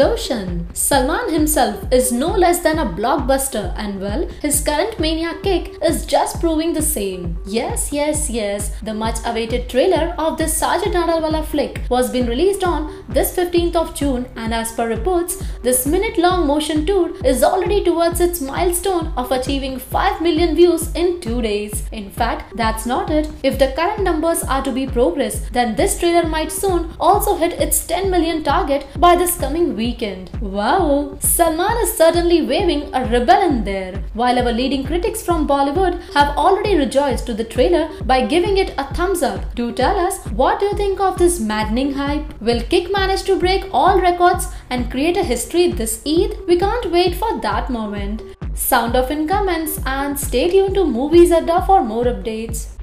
explosion. Salman himself is no less than a blockbuster, and well, his current mania Kick is just proving the same. Yes, the much-awaited trailer of this Sajid Nadiadwala flick was being released on this 15th of June, and as per reports, this minute-long motion tour is already towards its milestone of achieving 5 million views in 2 days. In fact, that's not it. If the current numbers are to be progressed, then this trailer might soon also hit its 10 million target by this coming weekend. Wow! Salman is certainly waving a ribbon in there. While our leading critics from Bollywood have already rejoiced to the trailer by giving it a thumbs up, do tell us, what do you think of this maddening hype? Will Kick manage to break all records and create a history this Eid? We can't wait for that moment. Sound off in comments and stay tuned to Moviez Adda for more updates.